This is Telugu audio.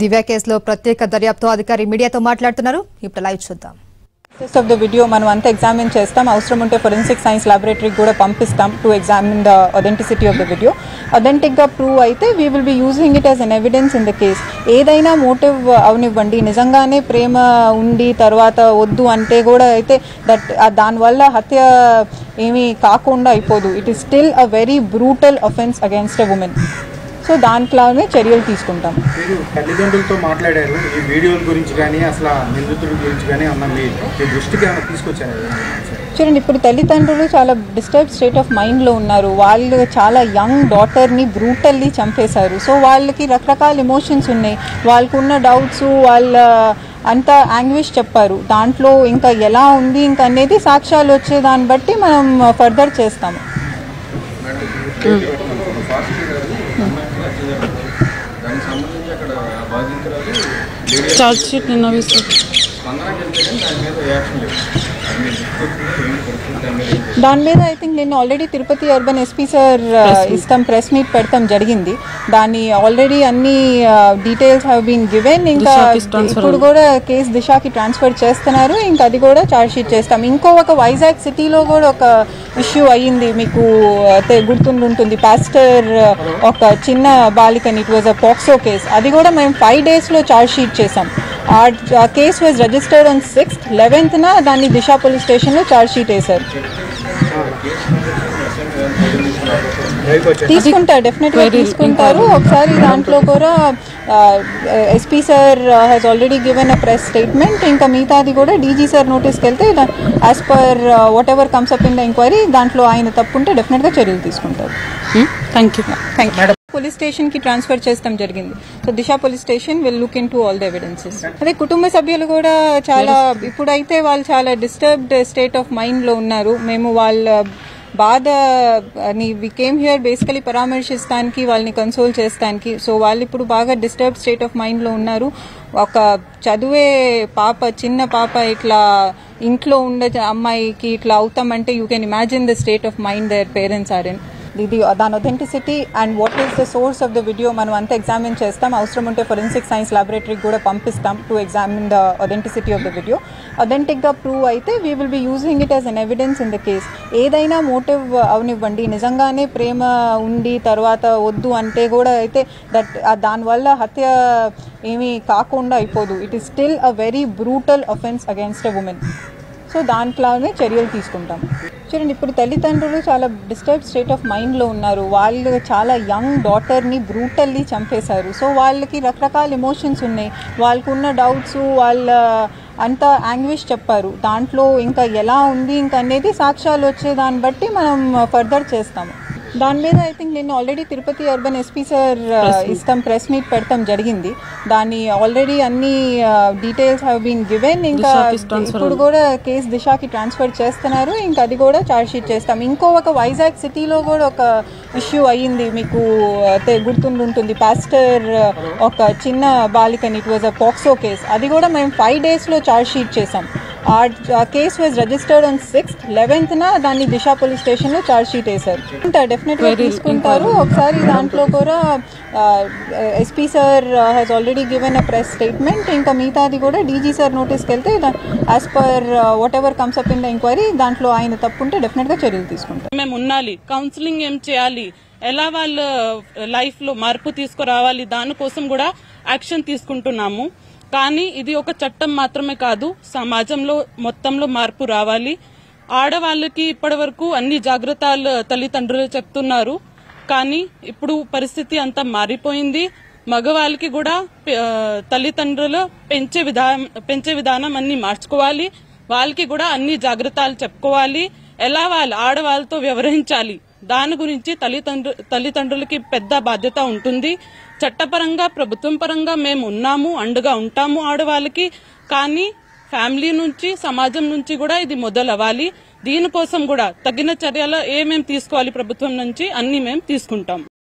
దివ్య కేసులో ప్రత్యేక దర్యాప్తు అధికారి మీడియాతో మాట్లాడుతున్నారు. ఇప్పుడు లైవ్ చూద్దాం. This of the video మనం అంతా ఎగ్జామిన్ చేస్తాం, అవసరం ఉంటే ఫోరెన్సిక్ సైన్స్ ల్యాబొరేటరీకి కూడా పంపిస్తాం to examine the authenticity of the video. అథెంటిక్గా ప్రూవ్ అయితే we will be using it as an evidence in the case. ఏదైనా మోటివ్ అవనివ్వండి, నిజంగానే ప్రేమ ఉండి తర్వాత వద్దు అంటే కూడా అయితే దట్ దానివల్ల హత్య ఏమీ కాకుండా అయిపోదు. It is still a very brutal offence against a woman. So దాంట్లోనే చర్యలు తీసుకుంటాం. తల్లిదండ్రులతో మాట్లాడారు ఈ వీడియోల గురించి కానీ అసలు నిందితుల గురించి కానీ దృష్టికి తీసుకొచ్చారు. చూడండి, ఇప్పుడు తల్లిదండ్రులు చాలా డిస్టర్బ్ స్టేట్ ఆఫ్ మైండ్లో ఉన్నారు. వాళ్ళు చాలా యంగ్ డాటర్ని బ్రూటల్లీ చంపేశారు. సో వాళ్ళకి రకరకాల ఎమోషన్స్ ఉన్నాయి, వాళ్ళకున్న డౌట్స్, వాళ్ళ అంత యాంగ్విష్ చెప్పారు. దాంట్లో ఇంకా ఎలా ఉంది ఇంకా అనేది సాక్ష్యాలు వచ్చే దాన్ని బట్టి మనం ఫర్దర్ చేస్తాము. దాని మీద ఐ థింక్ నేను already Tirupati urban SP sir ఇస్తాం, ప్రెస్ మీట్ పెడతాం జరిగింది. దాన్ని ఆల్రెడీ అన్ని డీటెయిల్స్ హ్యావ్ బీన్ గివెన్. ఇంకా ఇప్పుడు కూడా కేసు దిశాకి ట్రాన్స్ఫర్ చేస్తున్నారు, ఇంకా అది కూడా ఛార్జ్షీట్ చేస్తాం. ఇంకో ఒక వైజాగ్ సిటీలో కూడా ఒక ఇష్యూ అయ్యింది, మీకు గుర్తుంటుంది, పాస్టర్ ఒక చిన్న బాలికని, it was a POCSO case. అది కూడా మేము 5 డేస్లో ఛార్జ్షీట్ చేసాం. ఆ case was registered on 6th 11th దాన్ని దిశా పోలీస్ స్టేషన్లో ఛార్జ్షీట్ వేశారు. తీసుకుంటారు, డెఫినెట్గా తీసుకుంటారు. ఒకసారి దాంట్లో కూడా SP sir has already given a press statement. ఇంకా మిగతాది కూడా డీజీ సార్ నోటీస్కి వెళ్తే as per whatever comes up in the enquiry దాంట్లో ఆయన తప్పు ఉంటే డెఫినెట్గా చర్యలు తీసుకుంటారు. Thank you. Thank you. Police స్టేషన్కి ట్రాన్స్ఫర్ చేస్తాం జరిగింది. So Disha police station will look into all the evidences. అదే కుటుంబ సభ్యులు కూడా చాలా, ఇప్పుడైతే వాళ్ళు చాలా డిస్టర్బ్డ్ స్టేట్ ఆఫ్ మైండ్లో ఉన్నారు. మేము వాళ్ళ బాధని వి కేమ్ హియర్ బేసికలీ పరామర్శిస్తానికి, వాళ్ళని కన్సోల్ చేస్తానికి. సో వాళ్ళు ఇప్పుడు బాగా డిస్టర్బ్ స్టేట్ ఆఫ్ మైండ్లో ఉన్నారు. ఒక చదువే పాప, చిన్న పాప ఇట్లా ఇంట్లో ఉండే అమ్మాయికి ఇట్లా అవుతామంటే you can imagine the state of mind their parents are in. దాని authenticity and what is the source of the video మనం అంతా ఎగ్జామిన్ చేస్తాం, అవసరం ఉంటే ఫోరెన్సిక్ సైన్స్ ల్యాబొరేటరీకి కూడా పంపిస్తాం to examine the authenticity of the video. అథెంటిక్గా ప్రూవ్ అయితే we will be using it as an evidence in the case. ఏదైనా మోటివ్ అవనివ్వండి, నిజంగానే ప్రేమ ఉండి తర్వాత వద్దు అంటే కూడా అయితే దట్ దానివల్ల హత్య ఏమీ కాకుండా అయిపోదు. It is still a very brutal offence against a woman. So దాంట్లోనే చర్యలు తీసుకుంటాం. చూడండి, ఇప్పుడు తల్లిదండ్రులు చాలా డిస్టర్బ్ స్టేట్ ఆఫ్ మైండ్లో ఉన్నారు. వాళ్ళు చాలా యంగ్ డాటర్ని బ్రూటల్లీ చంపేశారు. సో వాళ్ళకి రకరకాల ఎమోషన్స్ ఉన్నాయి, వాళ్ళకున్న డౌట్స్, వాళ్ళ అంత యాంగ్విష్ చెప్పారు. దాంట్లో ఇంకా ఎలా ఉంది ఇంకా అనేది సాక్ష్యాలు వచ్చే దాన్ని బట్టి మనం ఫర్దర్ చేస్తాము. దాని మీద ఐ థింక్ నేను already Tirupati urban SP sir ఇస్తాం, ప్రెస్ మీట్ పెడతాం జరిగింది. దాన్ని ఆల్రెడీ అన్ని డీటెయిల్స్ హ్యావ్ బీన్ గివెన్. ఇంకా ఇప్పుడు కూడా కేసు దిశాకి ట్రాన్స్ఫర్ చేస్తున్నారు, ఇంకా అది కూడా ఛార్జ్షీట్ చేస్తాం. ఇంకో ఒక వైజాగ్ సిటీలో కూడా ఒక ఇష్యూ అయ్యింది, మీకు గుర్తుంటుంది, పాస్టర్ ఒక చిన్న బాలికని, it was a POCSO case. అది కూడా మేము 5 డేస్లో ఛార్జ్షీట్ చేసాం. ఆ case was registered on 6th 11th దాన్ని దిశా పోలీస్ స్టేషన్లో ఛార్జ్షీట్ వేశారు. డెఫినెట్గా తీసుకుంటారు. ఒకసారి దాంట్లో కూడా SP sir has already given a press statement. ఇంకా మిగతాది కూడా డీజీ సార్ నోటీస్కి వెళ్తే as per whatever comes up in the enquiry దాంట్లో ఆయన తప్పు ఉంటే డెఫినెట్గా చర్యలు తీసుకుంటారు. మేము ఉండాలి, కౌన్సిలింగ్ ఏం చేయాలి, ఎలా వాళ్ళ లైఫ్లో మార్పు తీసుకురావాలి, దానికోసం కూడా యాక్షన్ తీసుకుంటున్నాము. కానీ ఇది ఒక చట్టం మాత్రమే కాదు, సమాజంలో మొత్తంలో మార్పు రావాలి. ఆడవాళ్ళకి ఇప్పటి వరకు అన్ని జాగ్రత్తలు తల్లిదండ్రులు చెప్తున్నారు, కానీ ఇప్పుడు పరిస్థితి అంతా మారిపోయింది. మగవాళ్ళకి కూడా తల్లిదండ్రులు పెంచే విధానం అన్ని మార్చుకోవాలి. వాళ్ళకి కూడా అన్ని జాగ్రత్తలు చెప్పుకోవాలి. ఎలా వాళ్ళు ఆడవాళ్ళతో వ్యవహరించాలి దాని గురించి తల్లిదండ్రులకి పెద్ద బాధ్యత ఉంటుంది. చట్టపరంగా ప్రభుత్వం పరంగా మేము ఉన్నాము, అండగా ఉంటాము ఆడవాళ్ళకి. కానీ ఫ్యామిలీ నుంచి సమాజం నుంచి కూడా ఇది మొదలవ్వాలి. దీనికోసం కూడా తగిన చర్యలు ఏమేమి తీసుకోవాలి ప్రభుత్వం నుంచి అన్ని మేము తీసుకుంటాం.